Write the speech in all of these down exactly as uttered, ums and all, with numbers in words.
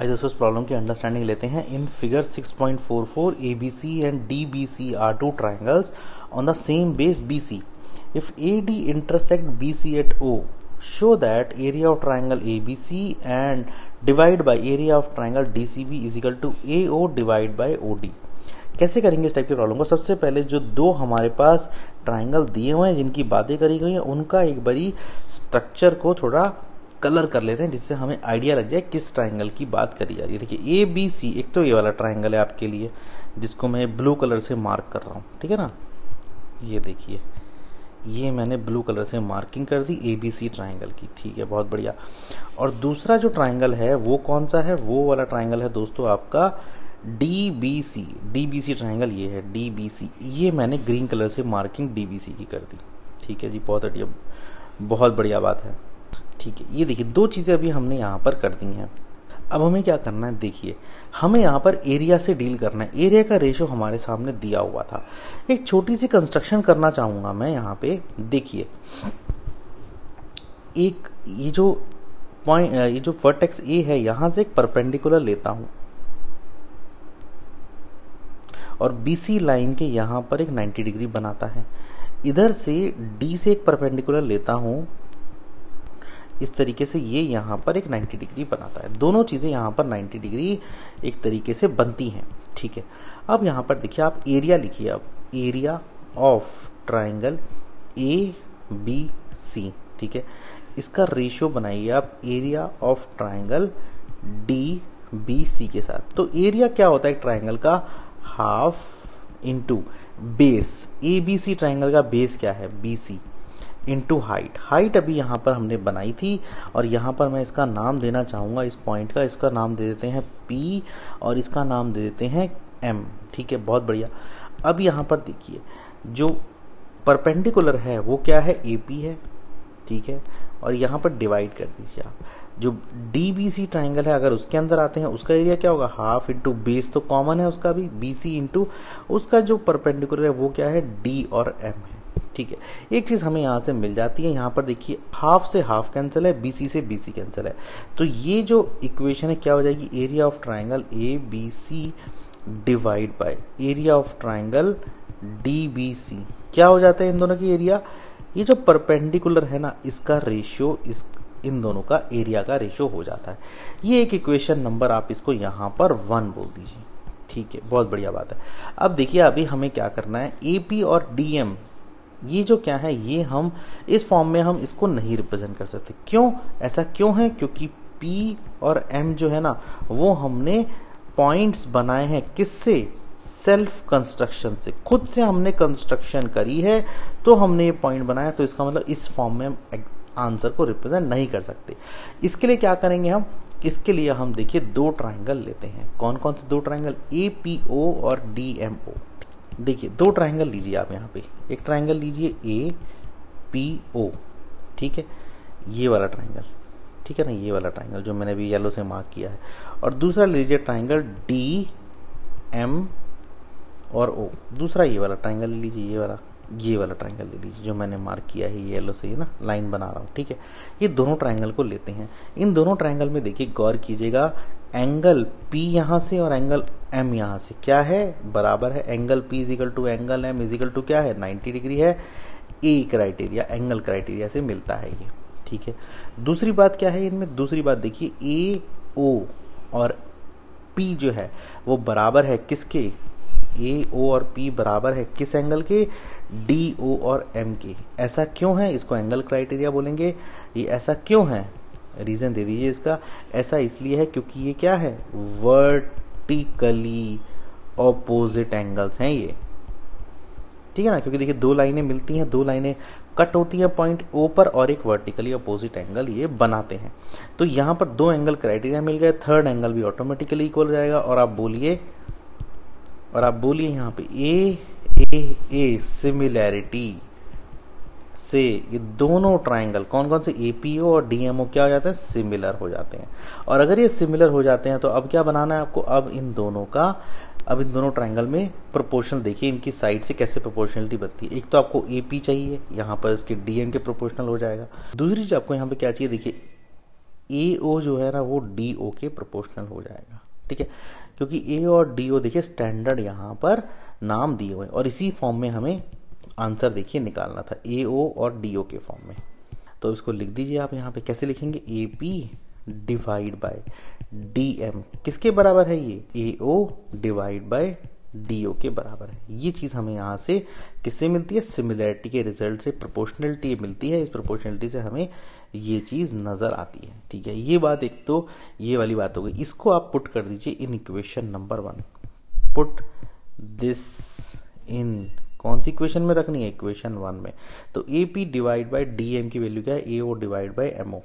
आइए दोस्तों इस प्रॉब्लम की अंडरस्टैंडिंग लेते हैं। In figure six point four four A B C and D B C are two triangles on the same base B C. If A D intersect B C at O, show that area of triangle A B C and divide by area of triangle D C B is equal to A O divide by O D। कैसे करेंगे इस type की problem को? सबसे पहले जो दो हमारे पास ट्राइंगल दिए हुए हैं जिनकी बातें करी गई हैं उनका एक बारी स्ट्रक्चर को थोड़ा कलर कर लेते हैं जिससे हमें आइडिया लग जाए किस ट्राइंगल की बात करी जा रही है। देखिए ए बी सी, एक तो ये वाला ट्राइंगल है आपके लिए जिसको मैं ब्लू कलर से मार्क कर रहा हूँ, ठीक है ना। ये देखिए ये मैंने ब्लू कलर से मार्किंग कर दी ए बी सी ट्राइंगल की, ठीक है, बहुत बढ़िया। और दूसरा जो ट्राइंगल है वो कौन सा है? वो वाला ट्राइंगल है दोस्तों आपका D B C. D B C triangle ये है डी बी सी, ये मैंने ग्रीन कलर से मार्किंग डी बी सी की कर दी, ठीक है जी, बहुत बढ़िया, बहुत बढ़िया बात है, ठीक है। ये देखिए दो चीज़ें अभी हमने यहाँ पर कर दी हैं। अब हमें क्या करना है? देखिए हमें यहाँ पर एरिया से डील करना है। एरिया का रेशो हमारे सामने दिया हुआ था। एक छोटी सी कंस्ट्रक्शन करना चाहूँगा मैं यहाँ पे। देखिए एक ये जो पॉइंट, ये जो वर्टेक्स ए है, यहाँ से एक परपेंडिकुलर लेता हूँ और बीसी लाइन के यहाँ पर एक नाइन्टी डिग्री बनाता है। इधर से डी से एक परपेंडिकुलर लेता हूँ, इस तरीके से ये यहाँ पर एक नाइन्टी डिग्री बनाता है। दोनों चीज़ें यहाँ पर नाइन्टी डिग्री एक तरीके से बनती हैं, ठीक है। अब यहाँ पर देखिए आप एरिया लिखिए, अब area of triangle A B C, ठीक है। इसका रेशियो बनाइए आप area of triangle D B C के साथ। तो एरिया क्या होता है एक ट्राइंगल का? Half into base. A B C triangle का बेस क्या है? B C into height. Height अभी यहाँ पर हमने बनाई थी और यहाँ पर मैं इसका नाम देना चाहूँगा इस पॉइंट का, इसका नाम दे देते हैं P और इसका नाम दे देते हैं M, ठीक है, बहुत बढ़िया। अब यहाँ पर देखिए जो परपेंडिकुलर है वो क्या है? A P है, ठीक है, और यहाँ पर डिवाइड कर दीजिए आप। जो D B C ट्राइंगल है अगर उसके अंदर आते हैं उसका एरिया क्या होगा? हाफ इंटू बेस, तो कॉमन है उसका भी, B C इंटू उसका जो परपेंडिकुलर है वो क्या है? D और M है, ठीक है। एक चीज़ हमें यहाँ से मिल जाती है, यहाँ पर देखिए हाफ से हाफ कैंसिल है, बीसी से बीसी कैंसिल है, तो ये जो इक्वेशन है क्या हो जाएगी? Area of triangle A B C divide by area of triangle D B C. क्या हो जाता है इन दोनों की एरिया? ये जो परपेंडिकुलर है ना इसका रेशियो इस इन दोनों का एरिया का रेशियो हो जाता है। ये एक इक्वेशन नंबर आप इसको यहाँ पर वन बोल दीजिए, ठीक है, बहुत बढ़िया बात है। अब देखिए अभी हमें क्या करना है? ए पी और डी एम ये जो क्या है ये हम इस फॉर्म में हम इसको नहीं रिप्रेजेंट कर सकते। क्यों? ऐसा क्यों है? क्योंकि P और M जो है ना वो हमने पॉइंट्स बनाए हैं किससे? सेल्फ कंस्ट्रक्शन से, खुद से हमने कंस्ट्रक्शन करी है तो हमने ये पॉइंट बनाया, तो इसका मतलब इस फॉर्म में हम आंसर को रिप्रेजेंट नहीं कर सकते। इसके लिए क्या करेंगे हम? इसके लिए हम देखिए दो ट्राइंगल लेते हैं। कौन कौन से दो ट्राइंगल? ए पी ओ और डी एम ओ। देखिए दो ट्राइंगल लीजिए आप, यहाँ पे एक ट्राइंगल लीजिए ए पी ओ, ठीक है, ये वाला ट्राइंगल, ठीक है ना, ये वाला ट्राइंगल जो मैंने अभी येलो से मार्क किया है, और दूसरा लीजिए ट्राइंगल डी एम और ओ। दूसरा ये वाला ट्राइंगल ले लीजिए, ये वाला ये वाला ट्राइंगल ले लीजिए जो मैंने मार्क किया है येलो से, ये ना लाइन बना रहा हूँ, ठीक है। ये दोनों ट्राइंगल को लेते हैं। इन दोनों ट्राइंगल में देखिए गौर कीजिएगा, एंगल P यहाँ से और एंगल M यहाँ से क्या है? बराबर है। Angle P is equal to angle M is equal to क्या है? नाइन्टी डिग्री है। A क्राइटेरिया एंगल क्राइटेरिया से मिलता है ये, ठीक है। दूसरी बात क्या है इनमें? दूसरी बात देखिए A O और P जो है वो बराबर है किसके? A O और P बराबर है किस एंगल के? D O और M के। ऐसा क्यों है? इसको एंगल क्राइटेरिया बोलेंगे। ये ऐसा क्यों है? रीज़न दे दीजिए इसका। ऐसा इसलिए है क्योंकि ये क्या है? वर्टिकली ऑपोजिट एंगल्स हैं ये, ठीक है ना, क्योंकि देखिए दो लाइनें मिलती हैं, दो लाइनें कट होती हैं पॉइंट ओ पर और एक वर्टिकली अपोजिट एंगल ये बनाते हैं। तो यहाँ पर दो एंगल क्राइटेरिया मिल गए, थर्ड एंगल भी ऑटोमेटिकली इक्वल हो जाएगा। और आप बोलिए और आप बोलिए यहाँ पे ए ए ए सिमिलैरिटी से ये दोनों ट्राइंगल कौन कौन से? एपीओ और डीएमओ क्या हो जाते हैं? सिमिलर हो जाते हैं। और अगर ये सिमिलर हो जाते हैं तो अब क्या बनाना है आपको? अब इन दोनों का अब इन दोनों ट्राइंगल में प्रोपोर्शनल देखिए इनकी साइड से कैसे प्रोपोर्शनलिटी बनती है। एक तो आपको एपी चाहिए, यहाँ पर इसके डीएम के प्रोपोर्शनल हो जाएगा। दूसरी चीज आपको यहाँ पे क्या चाहिए? देखिए ए ओ जो है ना वो डी ओ के प्रोपोर्शनल हो जाएगा, ठीक है, क्योंकि ए और डी ओ देखिए स्टैंडर्ड यहाँ पर नाम दिए हुए हैं और इसी फॉर्म में हमें आंसर देखिए निकालना था ए ओ और डी ओ के फॉर्म में। तो इसको लिख दीजिए आप यहाँ पे, कैसे लिखेंगे, A P divide by D M किसके बराबर है ये, A O divide by D O के बराबर है। ये चीज हमें यहाँ से किससे मिलती है, सिमिलैरिटी के रिजल्ट से प्रोपोर्शनलिटी मिलती है, इस प्रोपोर्शनलिटी से हमें ये चीज नजर आती है, ठीक है। ये बात, एक तो ये वाली बात हो गई, इसको आप पुट कर दीजिए in equation number one, put this in, कौन सी इक्वेशन में रखनी है, इक्वेशन वन में। तो A P divide by D M की वैल्यू क्या है, A O divide by M O,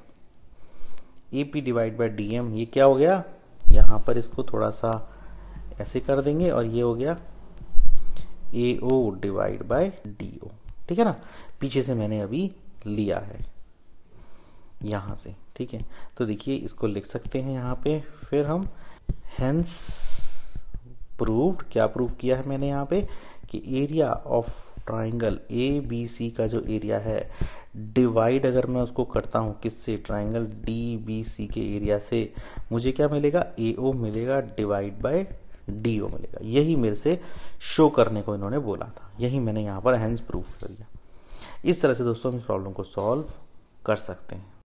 A P divide by D M ये क्या हो गया, यहाँ पर इसको थोड़ा सा ऐसे कर देंगे और ये हो गया A O divide by D O, ठीक है ना, पीछे से मैंने अभी लिया है यहाँ से, ठीक है। तो देखिए इसको लिख सकते हैं यहाँ पे, फिर हम हेंस प्रूव्ड, क्या प्रूव किया है मैंने यहाँ पे कि area of triangle A B C का जो एरिया है डिवाइड अगर मैं उसको करता हूँ किससे, ट्राइंगल डी बी सी के एरिया से, मुझे क्या मिलेगा, ए ओ मिलेगा डिवाइड बाय डी ओ मिलेगा। यही मेरे से शो करने को इन्होंने बोला था, यही मैंने यहाँ पर हैंस प्रूफ कर दिया। इस तरह से दोस्तों हम इस प्रॉब्लम को सॉल्व कर सकते हैं।